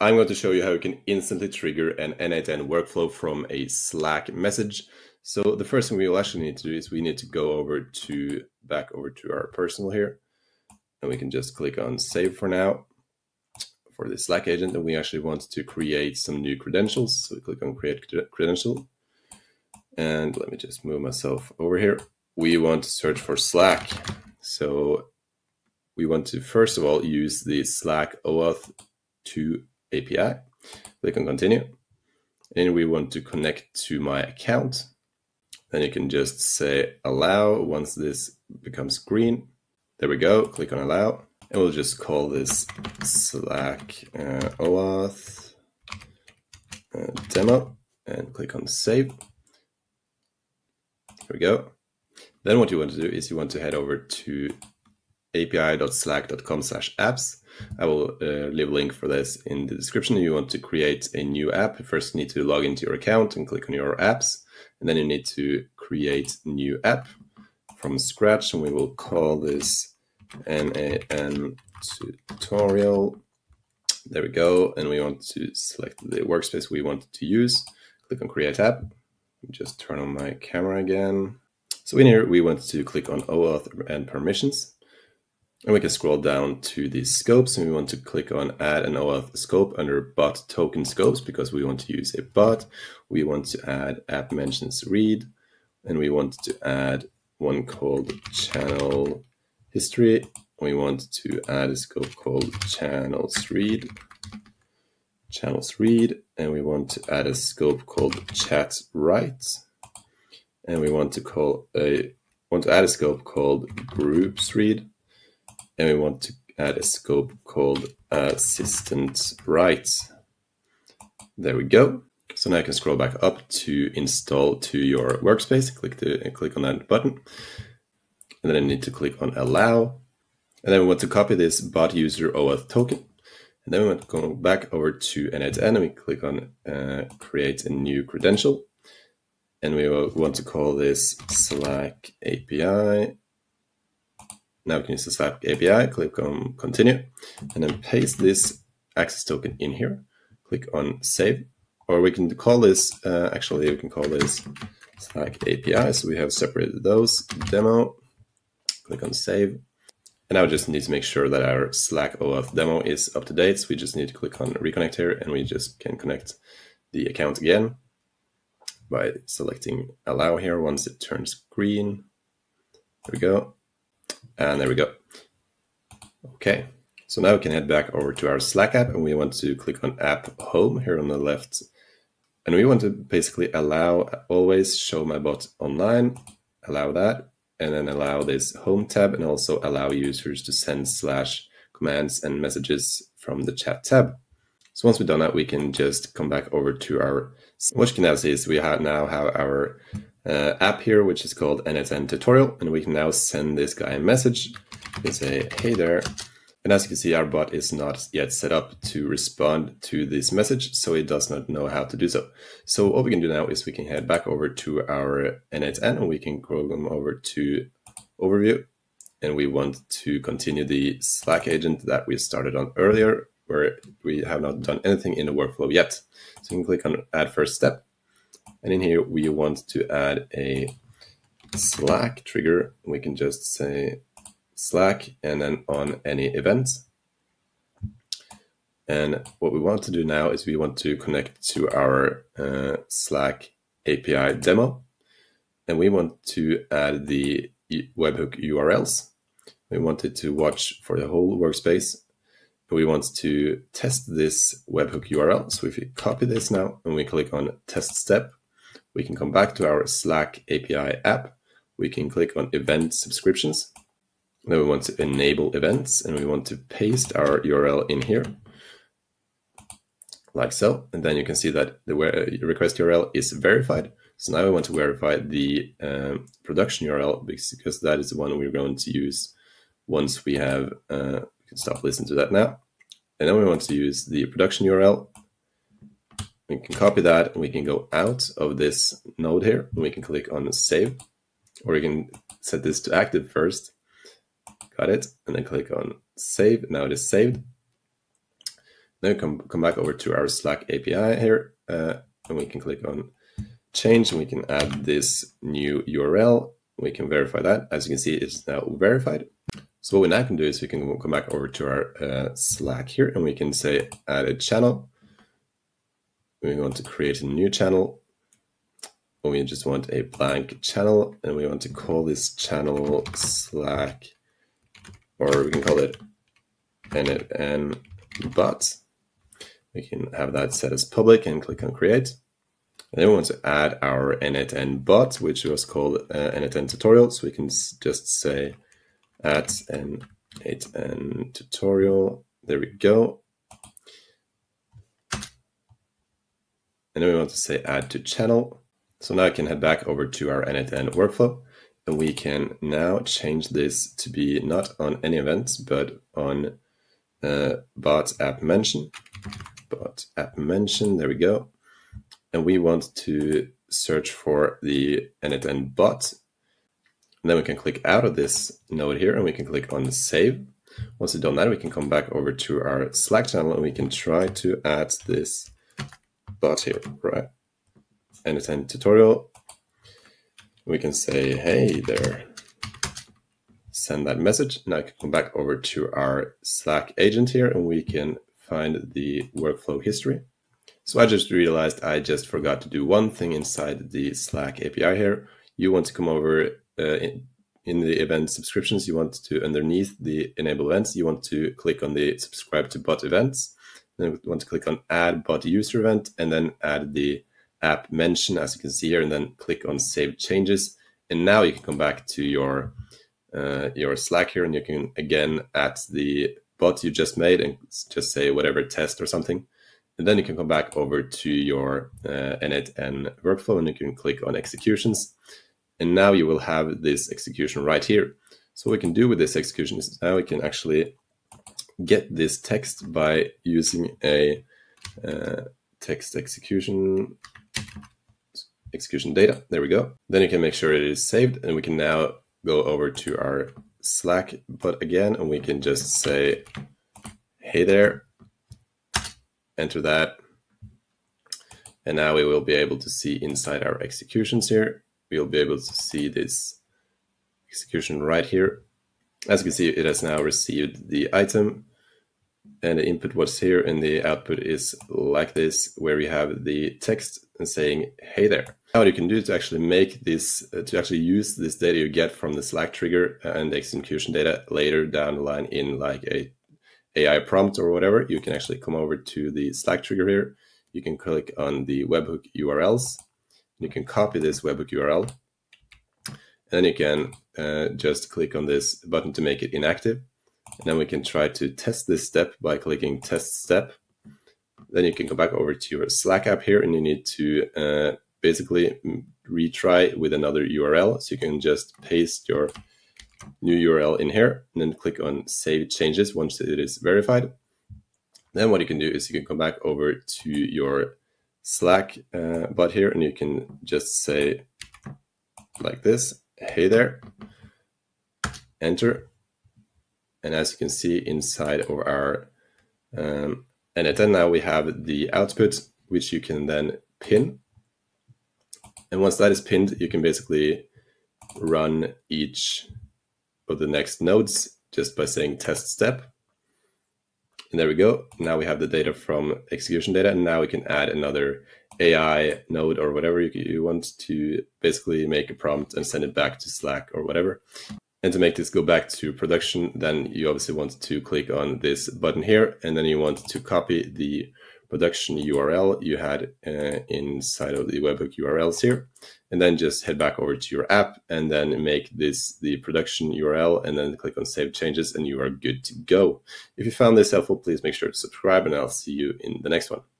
I'm going to show you how you can instantly trigger an N8N workflow from a Slack message. So the first thing we will actually need to do is we need to go back over to our personal here, and we can just click on save for now for the Slack agent. And we actually want to create some new credentials. So we click on create credential, and let me just move myself over here. We want to search for Slack. So we want to, first of all, use the Slack OAuth token API. Click on continue, and we want to connect to my account. Then you can just say allow once this becomes green. There we go. Click on allow, and we'll just call this Slack OAuth demo, and click on save. There we go. Then what you want to do is you want to head over to api.slack.com/apps. I will leave a link for this in the description. You want to create a new app. First, you need to log into your account and click on your apps. And then you need to create new app from scratch. And we will call this N8N tutorial. There we go. And we want to select the workspace we want to use. Click on create app. Just turn on my camera again. So in here, we want to click on OAuth and permissions. And we can scroll down to the scopes, and we want to click on add an OAuth scope under bot token scopes because we want to use a bot. We want to add app mentions read, and we want to add one called channel history. We want to add a scope called channels read, and we want to add a scope called Chats Write, and we want to add a scope called Groups Read. And we want to add a scope called assistant write. There we go. So now you can scroll back up to install to your workspace. Click on that button. And then I need to click on allow. And then we want to copy this bot user OAuth token. And then we want to go back over to N8N, and we click on create a new credential. And we want to call this Slack API. Now we can use the Slack API, click on continue, and then paste this access token in here. Click on save, or we can call this, actually we can call this Slack API. So we have separated those, demo, click on save. And now we just need to make sure that our Slack OAuth demo is up to date. So we just need to click on reconnect here, and we just can connect the account again by selecting allow here once it turns green. There we go. And there we go. Okay, so now we can head back over to our Slack app, and we want to click on app home here on the left. And we want to basically allow always show my bot online, allow that, and then allow this home tab, and also allow users to send slash commands and messages from the chat tab. So once we've done that, we can just come back over to our, what you can now see is we now have our app here, which is called N8N tutorial, and we can now send this guy a message and say, hey there. And as you can see, our bot is not yet set up to respond to this message, so it does not know how to do so. So what we can do now is we can head back over to our N8N, and we can scroll them over to overview, and we want to continue the Slack agent that we started on earlier, where we have not done anything in the workflow yet. So you can click on add first step. And in here, we want to add a Slack trigger. We can just say Slack and then on any event. And what we want to do now is we want to connect to our Slack API demo. And we want to add the webhook URLs. We wanted to watch for the whole workspace. We want to test this webhook URL. So if we copy this now and we click on test step, we can come back to our Slack API app. We can click on event subscriptions. Then we want to enable events, and we want to paste our URL in here like so. And then you can see that the request URL is verified. So now we want to verify the production URL because that is the one we're going to use once we have can stop listening to that now. And then we want to use the production URL. We can copy that, and we can go out of this node here, and we can click on save, or we can set this to active first. Got it. And then click on save. Now it is saved. Now come back over to our Slack API here, and we can click on change, and we can add this new URL. We can verify that. As you can see, it's now verified. So what we now can do is we can come back over to our Slack here, and we can say add a channel. We want to create a new channel. We just want a blank channel, and we want to call this channel Slack, or we can call it N8N bot. We can have that set as public and click on create. And then we want to add our N8N bot, which was called N8N tutorial. So we can just say at N8N tutorial. There we go. And then we want to say add to channel. So now I can head back over to our N8N workflow, and we can now change this to be not on any events, but on bot app mention. Bot app mention, there we go. And we want to search for the N8N bot. And then we can click out of this node here, and we can click on save. Once we've done that, we can come back over to our Slack channel, and we can try to add this bot here, right? N8N tutorial. We can say, hey there, send that message. Now I can come back over to our Slack agent here, and we can find the workflow history. So I just realized I just forgot to do one thing inside the Slack API here. You want to come over in the event subscriptions. You want to, underneath the enable events, you want to click on the subscribe to bot events. Then you want to click on add bot user event, and then add the app mention, as you can see here, and then click on save changes. And now you can come back to your Slack here, and you can again add the bot you just made and just say whatever test or something. And then you can come back over to your N8N workflow, and you can click on executions. And now you will have this execution right here. So what we can do with this execution is now we can actually get this text by using a text execution data. There we go. Then you can make sure it is saved, and we can now go over to our Slack bot again, and we can just say, hey there, enter that. And now we will be able to see inside our executions here. We'll be able to see this execution right here. As you can see, it has now received the item, and the input was here, and the output is like this, where we have the text and saying, hey there. Now what you can do to actually make this, to actually use this data you get from the Slack trigger and the execution data later down the line in like a AI prompt or whatever, you can actually come over to the Slack trigger here. You can click on the webhook URLs. You can copy this webhook URL. And then you can just click on this button to make it inactive. And then we can try to test this step by clicking test step. Then you can go back over to your Slack app here, and you need to basically retry with another URL. So you can just paste your new URL in here, and then click on save changes once it is verified. Then what you can do is you can come back over to your Slack bot here, and you can just say like this, hey there, enter. And as you can see inside of our N8N now we have the output, which you can then pin. And once that is pinned, you can basically run each of the next nodes just by saying test step. And there we go. Now we have the data from execution data, and now we can add another AI node or whatever you want to basically make a prompt and send it back to Slack or whatever. And to make this go back to production, then you obviously want to click on this button here, and then you want to copy the production URL you had inside of the webhook URLs here, and then just head back over to your app, and then make this the production URL, and then click on save changes, and you are good to go. If you found this helpful, please make sure to subscribe, and I'll see you in the next one.